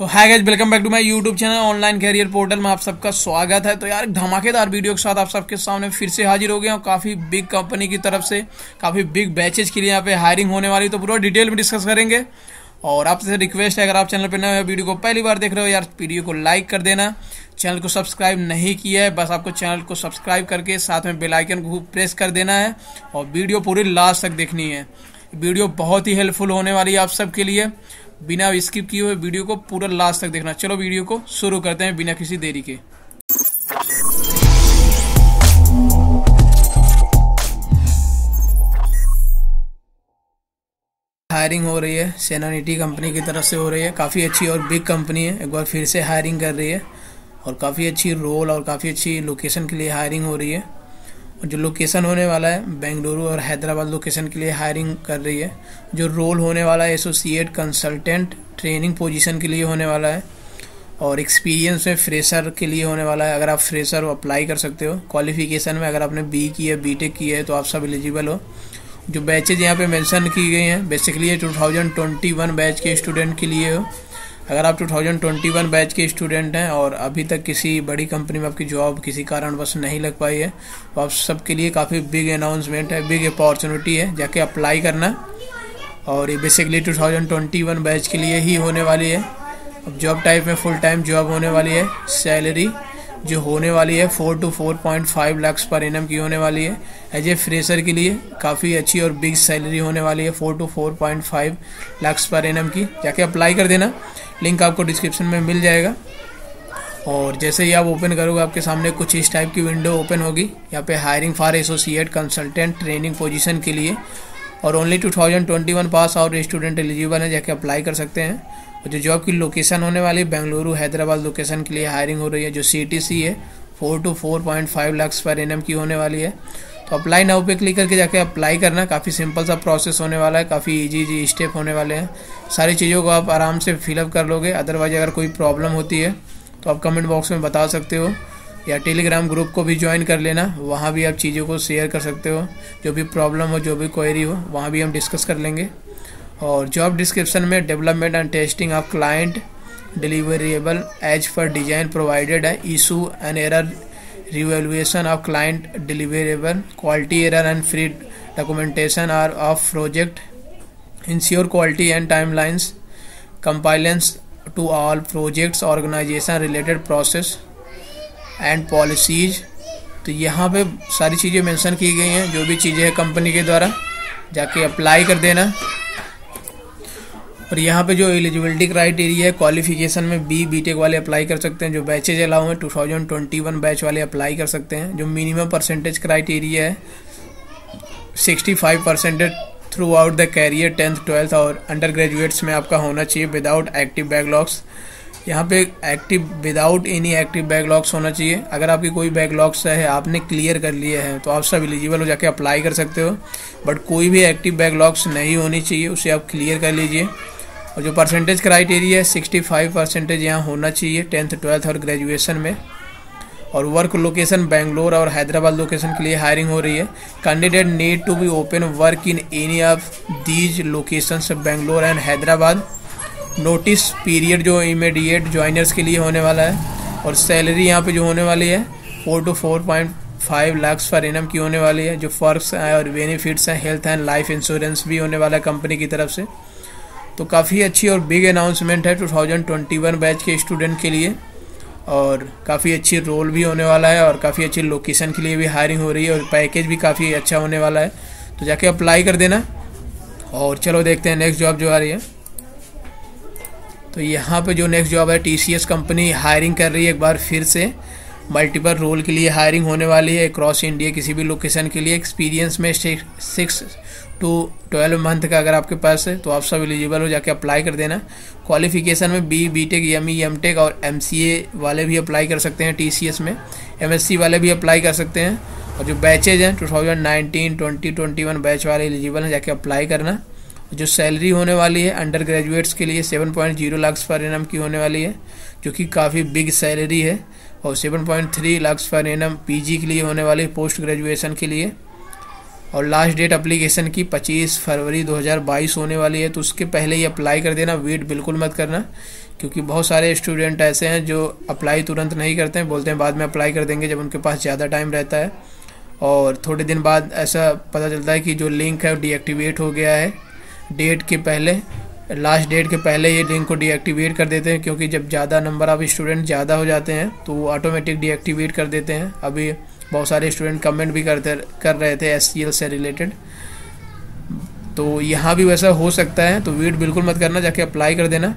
तो hi guys, welcome back to my YouTube channel online career portal में आप सबका स्वागत है। तो यार एक धमाकेदार वीडियो के साथ आप सबके सामने फिर से हाजिर हो गए और काफ़ी बिग कंपनी की तरफ से काफ़ी बिग बैचेज के लिए यहाँ पे हायरिंग होने वाली, तो पूरा डिटेल में डिस्कस करेंगे। और आपसे रिक्वेस्ट है, अगर आप चैनल पर नए हो, वीडियो को पहली बार देख रहे हो यार, वीडियो को लाइक कर देना। चैनल को सब्सक्राइब नहीं किया है, बस आपको चैनल को सब्सक्राइब करके साथ में बेल आइकन को प्रेस कर देना है और वीडियो पूरी लास्ट तक देखनी है। वीडियो बहुत ही हेल्पफुल होने वाली है आप सबके लिए। बिना स्किप किए हुए वीडियो को पूरा लास्ट तक देखना। चलो वीडियो को शुरू करते हैं बिना किसी देरी के। हायरिंग हो रही है सिनिटी कंपनी की तरफ से, हो रही है काफ़ी अच्छी और बिग कंपनी है, एक बार फिर से हायरिंग कर रही है और काफ़ी अच्छी रोल और काफ़ी अच्छी लोकेशन के लिए हायरिंग हो रही है। जो लोकेशन होने वाला है बेंगलुरु और हैदराबाद लोकेशन के लिए हायरिंग कर रही है। जो रोल होने वाला है एसोसिएट कंसल्टेंट ट्रेनिंग पोजीशन के लिए होने वाला है और एक्सपीरियंस में फ्रेशर के लिए होने वाला है। अगर आप फ्रेशर हो अप्लाई कर सकते हो। क्वालिफिकेशन में अगर आपने बी की है, बीटेक की है, तो आप सब एलिजिबल हो। जो बैचेज यहाँ पर मैंशन की गई हैं बेसिकली ये 2021 बैच के स्टूडेंट के लिए हो। अगर आप 2021 बैच के स्टूडेंट हैं और अभी तक किसी बड़ी कंपनी में आपकी जॉब किसी कारणवश नहीं लग पाई है, तो आप सबके लिए काफ़ी बिग अनाउंसमेंट है, बिग अपॉर्चुनिटी है, जाके अप्लाई करना। और ये बेसिकली 2021 बैच के लिए ही होने वाली है। अब जॉब टाइप में फुल टाइम जॉब होने वाली है। सैलरी जो होने वाली है 4 to 4.5 लाख पर एनम की होने वाली है। एज ए फ्रेशर के लिए काफ़ी अच्छी और बिग सैलरी होने वाली है 4 to 4.5 लाख पर एनम की। जाके अप्लाई कर देना, लिंक आपको डिस्क्रिप्शन में मिल जाएगा। और जैसे ही आप ओपन करोगे आपके सामने कुछ इस टाइप की विंडो ओपन होगी। यहाँ पे hiring for associate consultant training position के लिए और only 2021 pass out student eligible है, जाके अप्लाई कर सकते हैं। और जो जॉब की लोकेशन होने वाली बेंगलुरु हैदराबाद लोकेशन के लिए हायरिंग हो रही है। जो सीटीसी है 4 to 4.5 लाख पर एनएम की होने वाली है। तो अप्लाई नाउ पे क्लिक करके जाके अप्लाई करना। काफ़ी सिंपल सा प्रोसेस होने वाला है, काफ़ी इजी स्टेप होने वाले हैं। सारी चीज़ों को आप आराम से फिलअप कर लोगे। अदरवाइज अगर कोई प्रॉब्लम होती है तो आप कमेंट बॉक्स में बता सकते हो या टेलीग्राम ग्रुप को भी ज्वाइन कर लेना, वहाँ भी आप चीज़ों को शेयर कर सकते हो। जो भी प्रॉब्लम हो, जो भी क्वेरी हो, वहाँ भी हम डिस्कस कर लेंगे। और जॉब डिस्क्रिप्शन में development and testing of client deliverable as per design provided है। Issue and error revaluation of client deliverable, quality error and free documentation are of project, ensure quality and timelines, compliance to all projects, organisation related process and policies. तो यहाँ पे सारी चीज़ें mention की गई हैं, जो भी चीज़ें हैं कंपनी के द्वारा। जाके अप्लाई कर देना। और यहाँ पे जो एलिजिबिलिटी क्राइटेरिया है, क्वालिफिकेशन में बीटेक वाले अप्लाई कर सकते हैं। जो बैचेज अलाउ हैं 2021 बैच वाले अप्लाई कर सकते हैं। जो मिनिमम परसेंटेज क्राइटेरिया है 65% through out the career 10th, 12th और अंडर ग्रेजुएट्स में आपका होना चाहिए विदाउट एक्टिव बैकलॉग्स। यहाँ पे विदाउट एनी एक्टिव बैकलॉग्स होना चाहिए। अगर आपकी कोई बैकलॉग्स है, आपने क्लियर कर लिए हैं, तो आप सब एलिजिबल हो, जाके अप्लाई कर सकते हो। बट कोई भी एक्टिव बैकलॉग्स नहीं होनी चाहिए, उसे आप क्लियर कर लीजिए। और जो परसेंटेज क्राइटेरिया है 65% यहाँ होना चाहिए 10th, 12th और ग्रेजुएशन में। और वर्क लोकेशन बेंगलोर और हैदराबाद लोकेशन के लिए हायरिंग हो रही है। Candidate need to be open work in any of these locations Bangalore and Hyderabad. Notice period जो इमीडिएट जॉइनर्स के लिए होने वाला है। और सैलरी यहाँ पे जो होने वाली है 4 to 4.5 लाख पर एनम की होने वाली है। जो फर्क्स हैं और बेनिफिट्स हैं, हेल्थ एंड लाइफ इंश्योरेंस भी होने वाला है कंपनी की तरफ से। तो काफ़ी अच्छी और बिग अनाउंसमेंट है 2021 बैच के स्टूडेंट के लिए। और काफ़ी अच्छी रोल भी होने वाला है और काफ़ी अच्छी लोकेशन के लिए भी हायरिंग हो रही है और पैकेज भी काफ़ी अच्छा होने वाला है। तो जाके अप्लाई कर देना। और चलो देखते हैं नेक्स्ट जॉब जो आ रही है। तो यहाँ पे जो नेक्स्ट जॉब है टीसीएस कंपनी हायरिंग कर रही है एक बार फिर से। मल्टीपल रोल के लिए हायरिंग होने वाली है अक्रॉस इंडिया किसी भी लोकेशन के लिए। एक्सपीरियंस में 6 to 12 मंथ का अगर आपके पास है, तो आप सब एलिजिबल हो, जाके अप्लाई कर देना। क्वालिफिकेशन में बीटेक, एमटेक और एमसीए वाले भी अप्लाई कर सकते हैं। टीसीएस में एमएससी वाले भी अप्लाई कर सकते हैं। और जो बैचेज हैं 2019, 2021 बैच वाले एलिजिबल हैं, जाके अप्लाई करना। जो सैलरी होने वाली है अंडर ग्रेजुएट्स के लिए 7.0 लाख पर एनम की होने वाली है, जो कि काफ़ी बिग सैलरी है। और 7.3 लाख पर एनम पीजी के लिए होने वाली, पोस्ट ग्रेजुएशन के लिए। और लास्ट डेट एप्लीकेशन की 25 फरवरी 2022 होने वाली है, तो उसके पहले ही अप्लाई कर देना, वेट बिल्कुल मत करना, क्योंकि बहुत सारे स्टूडेंट ऐसे हैं जो अप्लाई तुरंत नहीं करते हैं, बोलते हैं बाद में अप्लाई कर देंगे जब उनके पास ज़्यादा टाइम रहता है, और थोड़े दिन बाद ऐसा पता चलता है कि जो लिंक है वो डीएक्टिवेट हो गया है डेट के पहले, लास्ट डेट के पहले ये लिंक को डीएक्टिवेट कर देते हैं, क्योंकि जब ज़्यादा नंबर ऑफ स्टूडेंट ज़्यादा हो जाते हैं तो वो ऑटोमेटिक डीएक्टिवेट कर देते हैं। अभी बहुत सारे स्टूडेंट कमेंट भी कर रहे थे एससीएल से रिलेटेड, तो यहाँ भी वैसा हो सकता है, तो वेट बिल्कुल मत करना, जाके अप्लाई कर देना।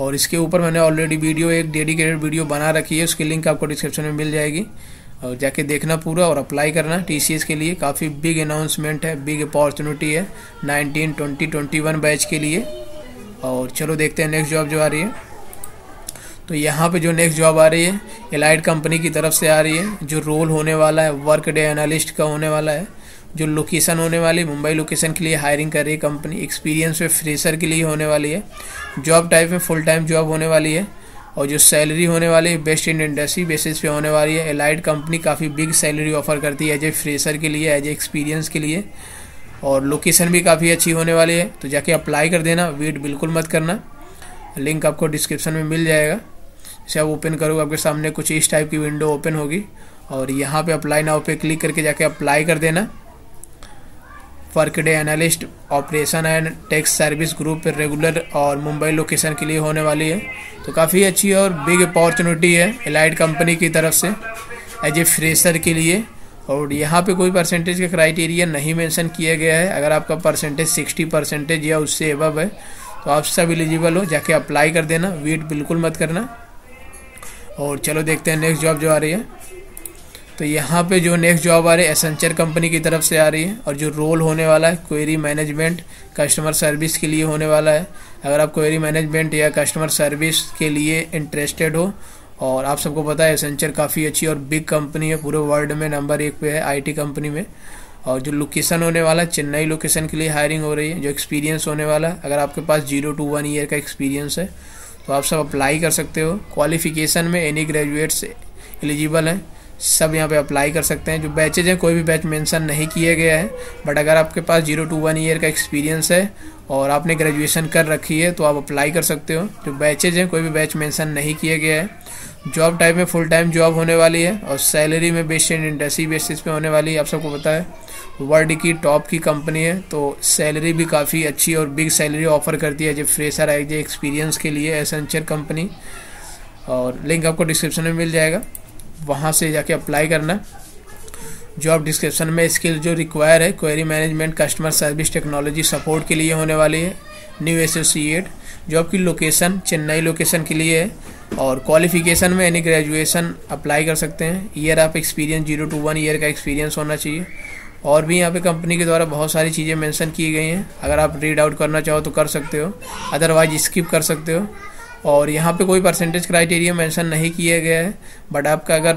और इसके ऊपर मैंने ऑलरेडी वीडियो, एक डेडिकेटेड वीडियो बना रखी है, उसकी लिंक आपको डिस्क्रिप्शन में मिल जाएगी, और जाके देखना पूरा और अप्लाई करना। टीसीएस के लिए काफ़ी बिग अनाउंसमेंट है, बिग अपॉर्चुनिटी है 19-20-21 बैच के लिए। और चलो देखते हैं नेक्स्ट जॉब जो आ रही है। तो यहाँ पे जो नेक्स्ट जॉब आ रही है एलाइट कंपनी की तरफ से आ रही है, जो रोल होने वाला है वर्क डे एनालिस्ट का होने वाला है, जो लोकेशन होने वाली मुंबई लोकेशन के लिए हायरिंग कर रही है कंपनी, एक्सपीरियंस में फ्रेशर के लिए होने वाली है, जॉब टाइप में फुल टाइम जॉब होने वाली है, और जो सैलरी होने वाली है बेस्ट इन इंडस्ट्री बेसिस पे होने वाली है। एलाइट कंपनी काफ़ी बिग सैलरी ऑफर करती है एज ए फ्रेशर के लिए, एज ए एक्सपीरियंस के लिए, और लोकेशन भी काफ़ी अच्छी होने वाली है, तो जाके अप्लाई कर देना, वेट बिल्कुल मत करना। लिंक आपको डिस्क्रिप्शन में मिल जाएगा, जैसे आप ओपन करोगे आपके सामने कुछ इस टाइप की विंडो ओपन होगी, और यहाँ पे अप्लाई नाउ पे क्लिक करके जाके अप्लाई कर देना। Work day analyst operation and tax service group regular और मुंबई लोकेशन के लिए होने वाली है, तो काफ़ी अच्छी और बिग अपॉर्चुनिटी है एलाइट कंपनी की तरफ से एज ए फ्रेशर के लिए। और यहाँ पे कोई परसेंटेज का क्राइटेरिया नहीं मेंशन किया गया है, अगर आपका परसेंटेज 60% या उससे अबव है तो आप सब एलिजिबल हो, जाके अप्लाई कर देना, वेट बिल्कुल मत करना। और चलो देखते हैं नेक्स्ट जॉब जो आ रही है। तो यहाँ पे जो नेक्स्ट जॉब आ रही है एसेंचर कंपनी की तरफ से आ रही है, और जो रोल होने वाला है क्वेरी मैनेजमेंट कस्टमर सर्विस के लिए होने वाला है। अगर आप क्वेरी मैनेजमेंट या कस्टमर सर्विस के लिए इंटरेस्टेड हो, और आप सबको पता है एसेंचर काफ़ी अच्छी और बिग कंपनी है, पूरे वर्ल्ड में नंबर 1 पे है IT कंपनी में, और जो लोकेशन होने वाला है चेन्नई लोकेशन के लिए हायरिंग हो रही है, जो एक्सपीरियंस होने वाला है अगर आपके पास 0-1 ईयर का एक्सपीरियंस है तो आप सब अप्लाई कर सकते हो। क्वालिफिकेशन में एनी ग्रेजुएट्स एलिजिबल हैं, सब यहाँ पे अप्लाई कर सकते हैं। जो बैचेज हैं कोई भी बैच मेंशन नहीं किया गया है, बट अगर आपके पास 0-1 ईयर का एक्सपीरियंस है और आपने ग्रेजुएशन कर रखी है तो आप अप्लाई कर सकते हो। जो बैचेज हैं कोई भी बैच मेंशन नहीं किया गया है। जॉब टाइप में फुल टाइम जॉब होने वाली है, और सैलरी में बेस्ट इन इंडस्ट्री बेसिस पे होने वाली है। आप सबको पता है वर्ल्ड की टॉप की कंपनी है, तो सैलरी भी काफ़ी अच्छी और बिग सैलरी ऑफर करती है जो फ्रेशर एज ए एक्सपीरियंस के लिए एसेंचर कंपनी। और लिंक आपको डिस्क्रिप्शन में मिल जाएगा, वहाँ से जाके अप्लाई करना। जॉब डिस्क्रिप्शन में स्किल जो रिक्वायर है query management customer service technology support के लिए होने वाली है, न्यू एसोसिएट। जॉब की लोकेशन चेन्नई लोकेशन के लिए है, और क्वालिफिकेशन में एनी ग्रेजुएशन अप्लाई कर सकते हैं। ईयर आप एक्सपीरियंस 0-1 ईयर का एक्सपीरियंस होना चाहिए। और भी यहाँ पे कंपनी के द्वारा बहुत सारी चीज़ें मेंशन की गई हैं, अगर आप रीड आउट करना चाहो तो कर सकते हो, अदरवाइज स्किप कर सकते हो। और यहाँ पे कोई परसेंटेज क्राइटेरिया मेंशन नहीं किया गया है, बट आपका अगर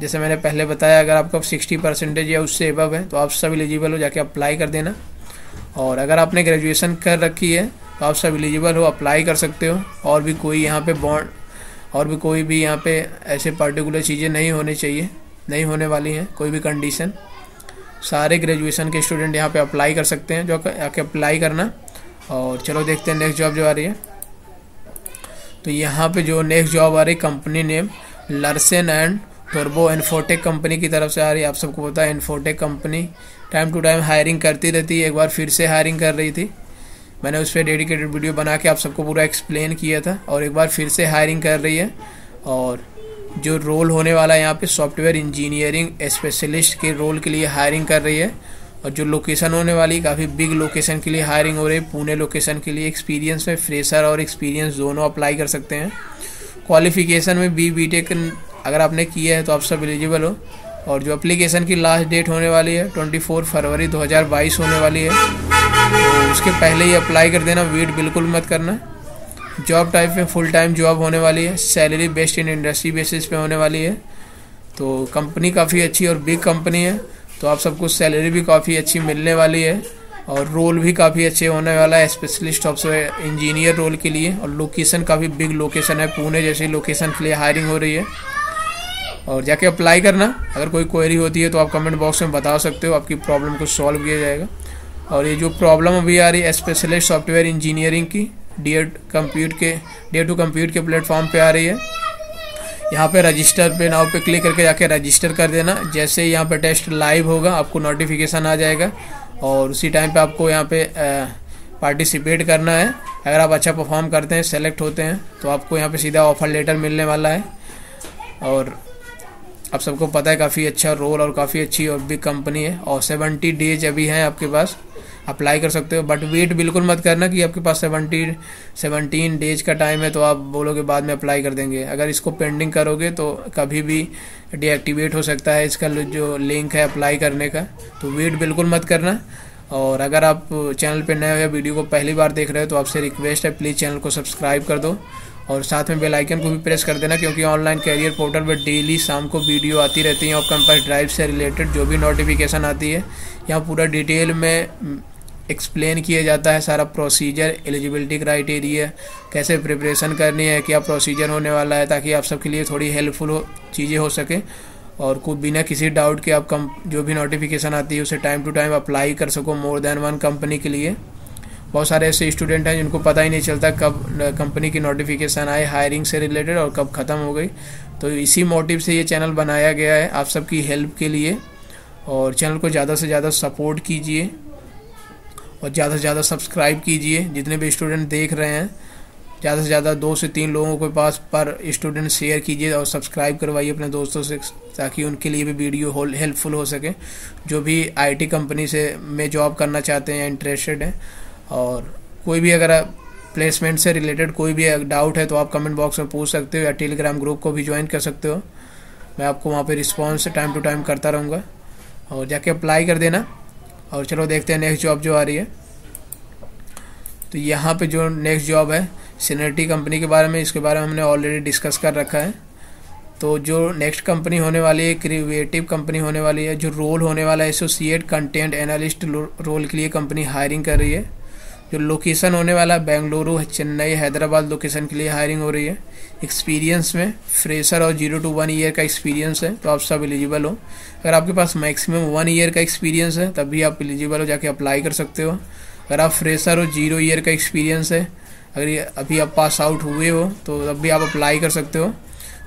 जैसे मैंने पहले बताया अगर आपका 60% या उससे अबव है तो आप सब एलिजिबल हो, जाके अप्लाई कर देना। और अगर आपने ग्रेजुएशन कर रखी है तो आप सब एलिजिबल हो, अप्लाई कर सकते हो। और भी कोई यहाँ पे ऐसे पर्टिकुलर चीज़ें नहीं होनी चाहिए, नहीं होने वाली हैं कोई भी कंडीशन। सारे ग्रेजुएशन के स्टूडेंट यहाँ पे अप्लाई कर सकते हैं, जो आके अप्लाई करना। और चलो देखते हैं नेक्स्ट जॉब जो आ रही है। तो यहाँ पे जो नेक्स्ट जॉब आ रही है कंपनी नेम लर्सन एंड टर्बो इन्फोटेक कंपनी की तरफ से आ रही है। आप सबको पता है infotech company time to time hiring करती रहती है, एक बार फिर से हायरिंग कर रही थी, मैंने उस पर डेडिकेटेड वीडियो बना के आप सबको पूरा एक्सप्लेन किया था, और एक बार फिर से हायरिंग कर रही है। और जो रोल होने वाला है यहाँ पे सॉफ्टवेयर इंजीनियरिंग स्पेशलिस्ट के रोल के लिए हायरिंग कर रही है, और जो लोकेशन होने वाली काफ़ी बिग लोकेशन के लिए हायरिंग हो रही है पुणे लोकेशन के लिए। एक्सपीरियंस में फ्रेशर और एक्सपीरियंस दोनों अप्लाई कर सकते हैं। क्वालिफिकेशन में बीटेक अगर आपने किया है तो आप सब एलिजिबल हो। और जो एप्लीकेशन की लास्ट डेट होने वाली है 24 फरवरी 2022 होने वाली है, तो उसके पहले ही अप्लाई कर देना, वेट बिल्कुल मत करना। जॉब टाइप में फुल टाइम जॉब होने वाली है, salary best in industry basis पे होने वाली है। तो कंपनी काफ़ी अच्छी और बिग कंपनी है, तो आप सबको सैलरी भी काफ़ी अच्छी मिलने वाली है, और रोल भी काफ़ी अच्छे होने वाला है स्पेशलिस्ट सॉफ्टवेयर इंजीनियर रोल के लिए। और लोकेशन काफ़ी बिग लोकेशन है, पुणे जैसी लोकेशन के लिए हायरिंग हो रही है। और जाके अप्लाई करना। अगर कोई क्वेरी होती है तो आप कमेंट बॉक्स में बता सकते हो, आपकी प्रॉब्लम को सॉल्व किया जाएगा। और ये जो प्रॉब्लम अभी आ रही है स्पेशलिस्ट सॉफ्टवेयर इंजीनियरिंग की डीयर टू कंप्यूट के प्लेटफॉर्म पे आ रही है। यहाँ पे रजिस्टर पे नाउ पे क्लिक करके जाके रजिस्टर कर देना। जैसे ही यहाँ पे टेस्ट लाइव होगा आपको नोटिफिकेशन आ जाएगा और उसी टाइम पे आपको यहाँ पे पार्टिसिपेट करना है। अगर आप अच्छा परफॉर्म करते हैं, सेलेक्ट होते हैं, तो आपको यहाँ पे सीधा ऑफर लेटर मिलने वाला है। और आप सबको पता है काफ़ी अच्छा रोल और काफ़ी अच्छी और बिग कंपनी है। और 70 डेज अभी हैं आपके पास, अप्लाई कर सकते हो। बट वेट बिल्कुल मत करना कि आपके पास 17 डेज का टाइम है तो आप बोलोगे बाद में अप्लाई कर देंगे। अगर इसको पेंडिंग करोगे तो कभी भी डीएक्टिवेट हो सकता है इसका जो लिंक है अप्लाई करने का। तो वेट बिल्कुल मत करना। और अगर आप चैनल पर नए हो या वीडियो को पहली बार देख रहे हो तो आपसे रिक्वेस्ट है, प्लीज़ चैनल को सब्सक्राइब कर दो और साथ में बेल आइकन को भी प्रेस कर देना, क्योंकि ऑनलाइन कैरियर पोर्टल पर डेली शाम को वीडियो आती रहती हैं और कंपास ड्राइव से रिलेटेड जो भी नोटिफिकेशन आती है यहाँ पूरा डिटेल में एक्सप्लेन किया जाता है। सारा प्रोसीजर, एलिजिबिलिटी क्राइटेरिया, कैसे प्रिपरेशन करनी है, क्या प्रोसीजर होने वाला है, ताकि आप सबके लिए थोड़ी हेल्पफुल चीज़ें हो सके और को बिना किसी डाउट के आप जो भी नोटिफिकेशन आती है उसे टाइम टू टाइम अप्लाई कर सको। मोर देन वन कंपनी के लिए बहुत सारे ऐसे स्टूडेंट हैं जिनको पता ही नहीं चलता कब कंपनी की नोटिफिकेशन आए हायरिंग से रिलेटेड और कब ख़त्म हो गई। तो इसी मोटिव से ये चैनल बनाया गया है, आप सबकी हेल्प के लिए। और चैनल को ज़्यादा से ज़्यादा सपोर्ट कीजिए और ज़्यादा से ज़्यादा सब्सक्राइब कीजिए। जितने भी स्टूडेंट देख रहे हैं ज़्यादा से ज़्यादा 2 से 3 लोगों के पास पर स्टूडेंट शेयर कीजिए और सब्सक्राइब करवाइए अपने दोस्तों से, ताकि उनके लिए भी वीडियो हेल्पफुल हो सके, जो भी IT कंपनी से में जॉब करना चाहते हैं, इंटरेस्टेड हैं। और कोई भी अगर प्लेसमेंट से रिलेटेड कोई भी डाउट है तो आप कमेंट बॉक्स में पूछ सकते हो या टेलीग्राम ग्रुप को भी ज्वाइन कर सकते हो। मैं आपको वहाँ पे रिस्पॉन्स टाइम टू टाइम करता रहूँगा और जाके अप्लाई कर देना। और चलो देखते हैं नेक्स्ट जॉब जो आ रही है। तो यहाँ पे जो नेक्स्ट जॉब है सिनिटी कंपनी के बारे में, इसके बारे में हमने ऑलरेडी डिस्कस कर रखा है। तो जो नेक्स्ट कंपनी होने वाली है क्रिएटिव कंपनी होने वाली है। जो रोल होने वाला है एसोसिएट कंटेंट एनालिस्ट रोल के लिए कंपनी हायरिंग कर रही है। जो लोकेशन होने वाला है बेंगलुरु, चेन्नई, हैदराबाद लोकेशन के लिए हायरिंग हो रही है। एक्सपीरियंस में फ्रेशर और 0 से 1 ईयर का एक्सपीरियंस है तो आप सब एलिजिबल हो। अगर आपके पास मैक्सिमम 1 ईयर का एक्सपीरियंस है तब भी आप एलिजिबल हो, जाके अप्लाई कर सकते हो। अगर आप फ्रेशर हो, 0 ईयर का एक्सपीरियंस है, अगर अभी आप पास आउट हुए हो तो तब भी आप अप्लाई कर सकते हो।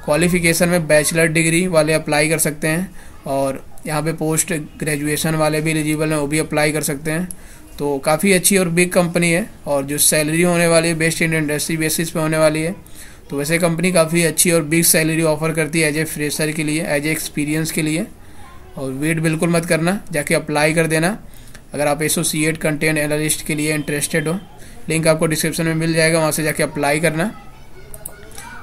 क्वालिफिकेशन में बैचलर डिग्री वाले अप्लाई कर सकते हैं और यहाँ पे पोस्ट ग्रेजुएशन वाले भी एलिजिबल हैं, वो भी अप्लाई कर सकते हैं। तो काफ़ी अच्छी और बिग कंपनी है। और जो सैलरी होने वाली है बेस्ट इन इंडस्ट्री बेसिस पे होने वाली है। तो वैसे कंपनी काफ़ी अच्छी और बिग सैलरी ऑफर करती है एज ए फ्रेशर के लिए, एज ए एक्सपीरियंस के लिए। और वेट बिल्कुल मत करना, जाके अप्लाई कर देना अगर आप एसोसिएट कंटेंट एनालिस्ट के लिए इंटरेस्टेड हो। लिंक आपको डिस्क्रिप्शन में मिल जाएगा, वहाँ से जाके अप्लाई करना।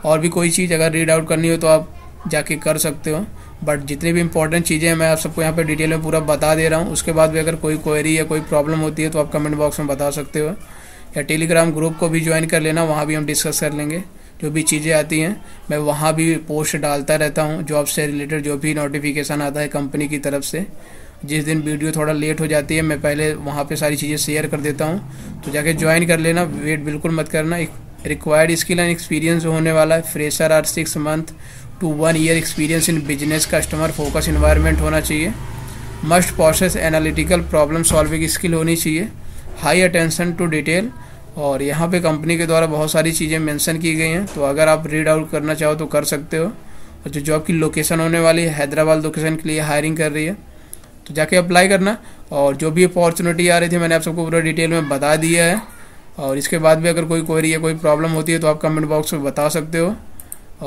और भी कोई चीज़ अगर रीड आउट करनी हो तो आप जाके कर सकते हो। बट जितनी भी इंपॉर्टेंट चीज़ें हैं मैं आप सबको यहाँ पे डिटेल में पूरा बता दे रहा हूँ। उसके बाद भी अगर कोई क्वेरी या कोई प्रॉब्लम होती है तो आप कमेंट बॉक्स में बता सकते हो या टेलीग्राम ग्रुप को भी ज्वाइन कर लेना, वहाँ भी हम डिस्कस कर लेंगे। जो भी चीज़ें आती हैं मैं वहाँ भी पोस्ट डालता रहता हूँ, जॉब से रिलेटेड जो भी नोटिफिकेशन आता है कंपनी की तरफ से। जिस दिन वीडियो थोड़ा लेट हो जाती है मैं पहले वहाँ पर सारी चीज़ें शेयर कर देता हूँ, तो जाके ज्वाइन कर लेना, वेट बिल्कुल मत करना। रिक्वायर्ड स्किल एंड एक्सपीरियंस होने वाला है fresher or 6 month to 1 year experience in business customer focus environment होना चाहिए। Must process analytical problem solving skill होनी चाहिए। High attention to detail. और यहाँ पे कंपनी के द्वारा बहुत सारी चीज़ें मेंशन की गई हैं, तो अगर आप रीड आउट करना चाहो तो कर सकते हो। और जो जॉब की लोकेशन होने वाली है हैदराबाद लोकेशन के लिए हायरिंग कर रही है, तो जाके अप्लाई करना। और जो भी अपॉर्चुनिटी आ रही थी मैंने आप सबको पूरा डिटेल में बता दिया है। और इसके बाद भी अगर कोई क्वेरी या कोई प्रॉब्लम होती है तो आप कमेंट बॉक्स में बता सकते हो।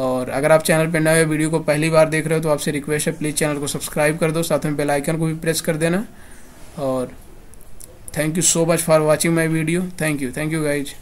और अगर आप चैनल पर नए हो, वीडियो को पहली बार देख रहे हो तो आपसे रिक्वेस्ट है, प्लीज़ चैनल को सब्सक्राइब कर दो, साथ में बेल आइकन को भी प्रेस कर देना। और thank you so much for watching my video. Thank you guys.